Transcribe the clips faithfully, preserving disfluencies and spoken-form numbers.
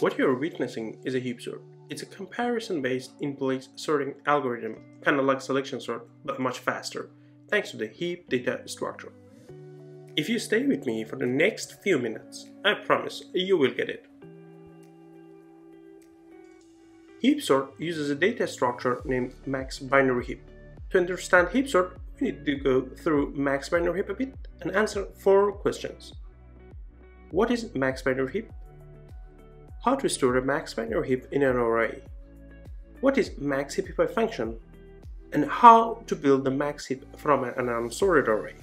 What you're witnessing is a heap sort. It's a comparison-based in-place sorting algorithm, kind of like selection sort, but much faster, thanks to the heap data structure. If you stay with me for the next few minutes, I promise you will get it. Heap sort uses a data structure named max binary heap. To understand heap sort, we need to go through max binary heap a bit and answer four questions. What is max binary heap? How to store a max binary heap in an array? What is max heapify function? And how to build the max heap from an unsorted array?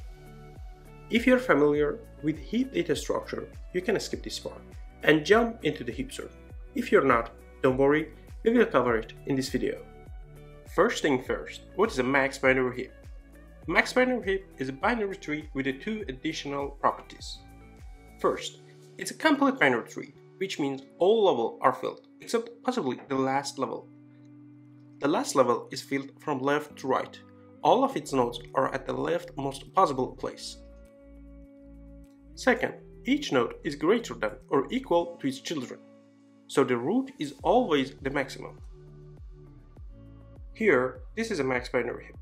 If you're familiar with heap data structure, you can skip this part and jump into the heap sort. If you're not, don't worry, we will cover it in this video. First thing first, what is a max binary heap? Max binary heap is a binary tree with the two additional properties. First, it's a complete binary tree, which means all levels are filled, except possibly the last level. The last level is filled from left to right. All of its nodes are at the leftmost possible place. Second, each node is greater than or equal to its children, so the root is always the maximum. Here, this is a max binary heap.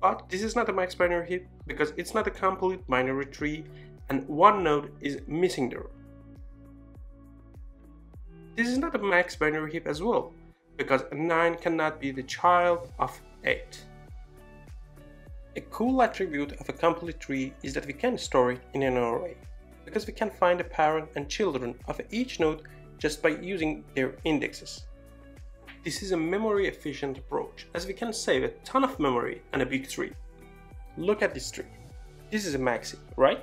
But this is not a max binary heap because it's not a complete binary tree and one node is missing there. This is not a max binary heap as well, because nine cannot be the child of eight. A cool attribute of a complete tree is that we can store it in an array, because we can find the parent and children of each node just by using their indexes. This is a memory efficient approach, as we can save a ton of memory on a big tree. Look at this tree. This is a max heap, right?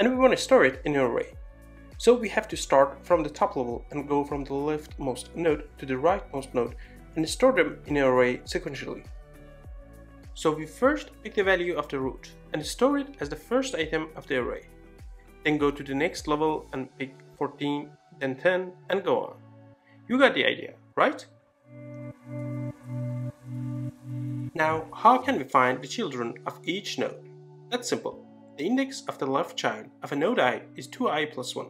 And we want to store it in an array. So we have to start from the top level and go from the leftmost node to the rightmost node and store them in an array sequentially. So we first pick the value of the root and store it as the first item of the array. Then go to the next level and pick fourteen, then ten, and go on. You got the idea, right? Now, how can we find the children of each node? That's simple. The index of the left child of a node I is two i plus one.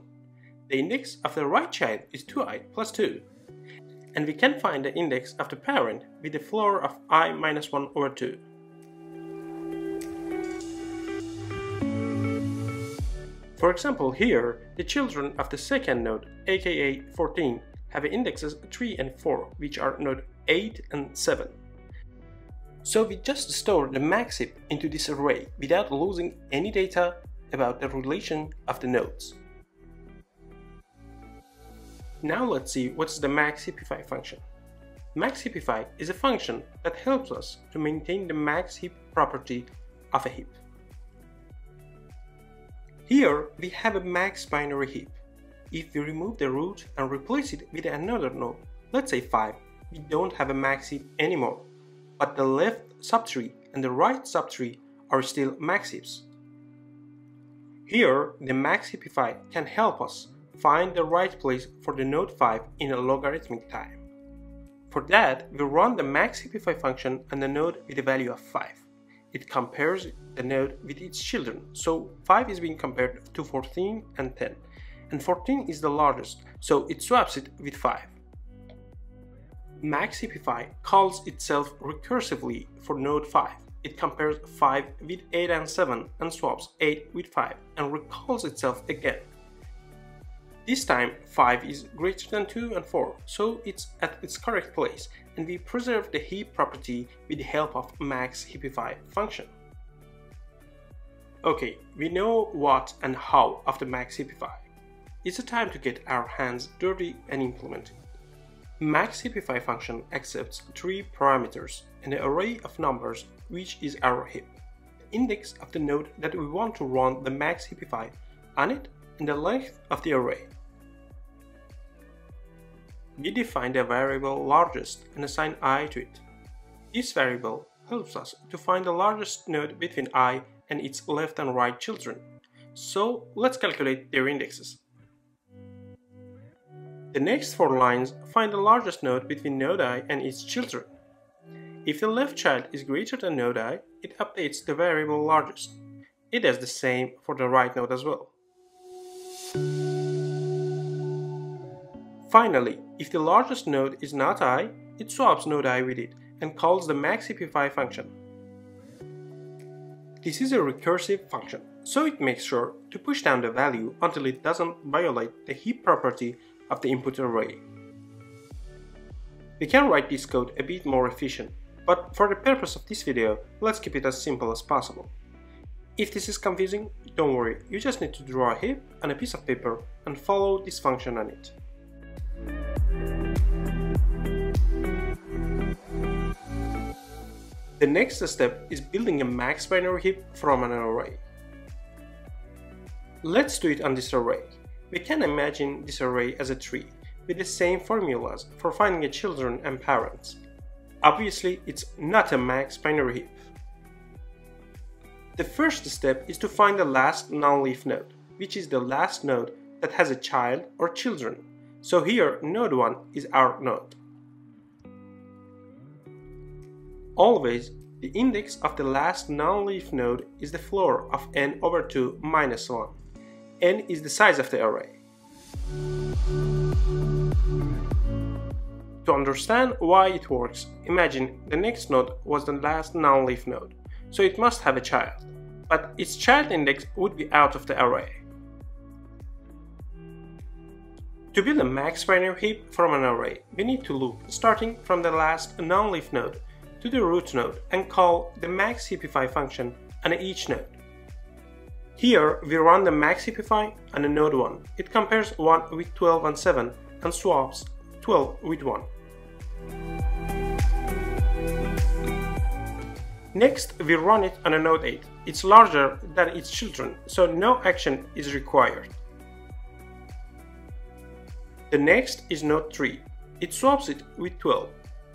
The index of the right child is two i plus two, and we can find the index of the parent with the floor of i minus one over two. For example, here the children of the second node, aka fourteen, have indexes three and four, which are node eight and seven. So we just store the max heap into this array without losing any data about the relation of the nodes. Now let's see what's the max heapify function. Max heapify is a function that helps us to maintain the max heap property of a heap. Here we have a max binary heap. If we remove the root and replace it with another node, let's say five, we don't have a max heap anymore, but the left subtree and the right subtree are still max heaps. Here the max heapify can help us find the right place for the node five in a logarithmic time. For that, we run the max heapify function on the node with a value of five. It compares the node with its children, so five is being compared to fourteen and ten, and fourteen is the largest, so it swaps it with five. Max heapify calls itself recursively for node five. It compares five with eight and seven and swaps eight with five and recalls itself again. This time five is greater than two and four, so it's at its correct place, and we preserve the heap property with the help of max heapify function. Okay, we know what and how of the max heapify. It's a time to get our hands dirty and implement it. Max heapify function accepts three parameters and an array of numbers, which is our heap. The index of the node that we want to run the max heapify on it, and the length of the array. We define the variable largest and assign I to it. This variable helps us to find the largest node between I and its left and right children. So let's calculate their indexes. The next four lines find the largest node between node I and its children. If the left child is greater than node I, it updates the variable largest. It does the same for the right node as well. Finally, if the largest node is not I, it swaps node I with it and calls the maxEpify function. This is a recursive function, so it makes sure to push down the value until it doesn't violate the heap property of the input array. We can write this code a bit more efficient, but for the purpose of this video, let's keep it as simple as possible. If this is confusing, don't worry, you just need to draw a heap on a piece of paper and follow this function on it. The next step is building a max binary heap from an array. Let's do it on this array. We can imagine this array as a tree, with the same formulas for finding children and parents. Obviously, it's not a max binary heap. The first step is to find the last non-leaf node, which is the last node that has a child or children. So here, node one is our node. Always, the index of the last non-leaf node is the floor of n over two minus one. N is the size of the array. To understand why it works, imagine the next node was the last non-leaf node, so it must have a child, but its child index would be out of the array. To build a max binary heap from an array, we need to loop starting from the last non-leaf node to the root node and call the maxEpify function on each node. Here we run the maxEpify on a node one. It compares one with twelve and seven and swaps twelve with one. Next we run it on a node eight. It's larger than its children, so no action is required. The next is node three. It swaps it with twelve.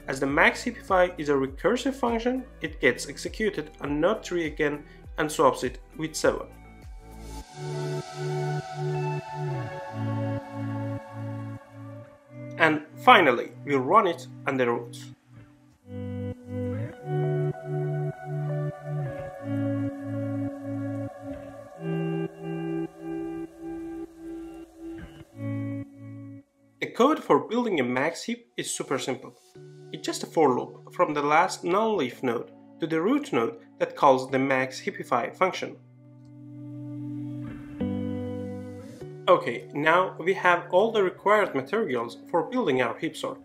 As the maxEpify is a recursive function, it gets executed on node three again and swaps it with seven. And finally, we run it on the root. The code for building a max heap is super simple. It's just a for loop from the last non-leaf node to the root node that calls the maxEpify function. Okay, now we have all the required materials for building our heap sort.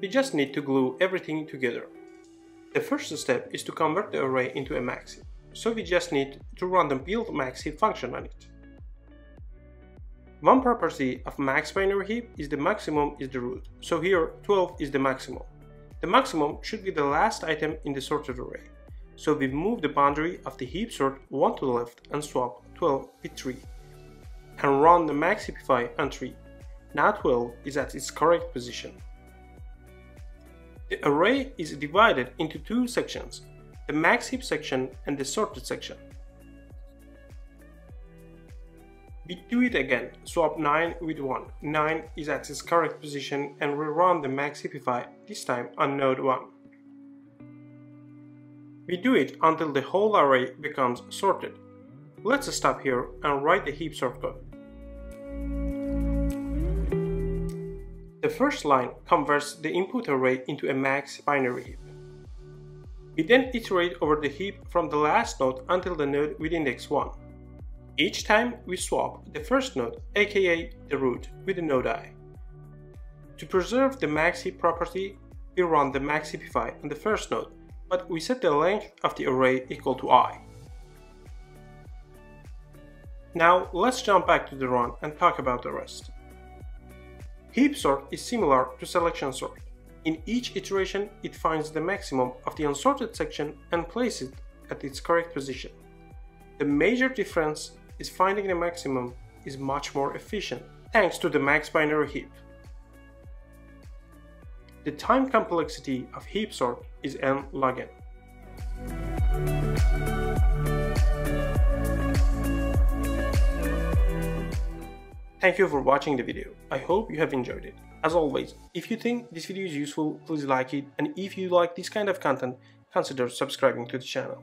We just need to glue everything together. The first step is to convert the array into a max heap, so we just need to run the build max heap function on it. One property of max binary heap is the maximum is the root, so here twelve is the maximum. The maximum should be the last item in the sorted array, so we move the boundary of the heap sort one to the left and swap twelve with three, and run the maxEpify on three. Now twelve is at its correct position. The array is divided into two sections, the max heap section and the sorted section. We do it again, swap nine with one, nine is at its correct position and rerun the maxEpify, this time on node one. We do it until the whole array becomes sorted. Let's stop here and write the heap sort code. The first line converts the input array into a max binary heap. We then iterate over the heap from the last node until the node with index one. Each time we swap the first node, aka the root, with the node I. To preserve the max heap property, we run the maxEpify on the first node, but we set the length of the array equal to I. Now let's jump back to the run and talk about the rest. Heap sort is similar to selection sort. In each iteration, it finds the maximum of the unsorted section and places it at its correct position. The major difference is finding the maximum is much more efficient, thanks to the max binary heap. The time complexity of heap sort is n log n. Thank you for watching the video. I hope you have enjoyed it. As always, if you think this video is useful, please like it, and if you like this kind of content, consider subscribing to the channel.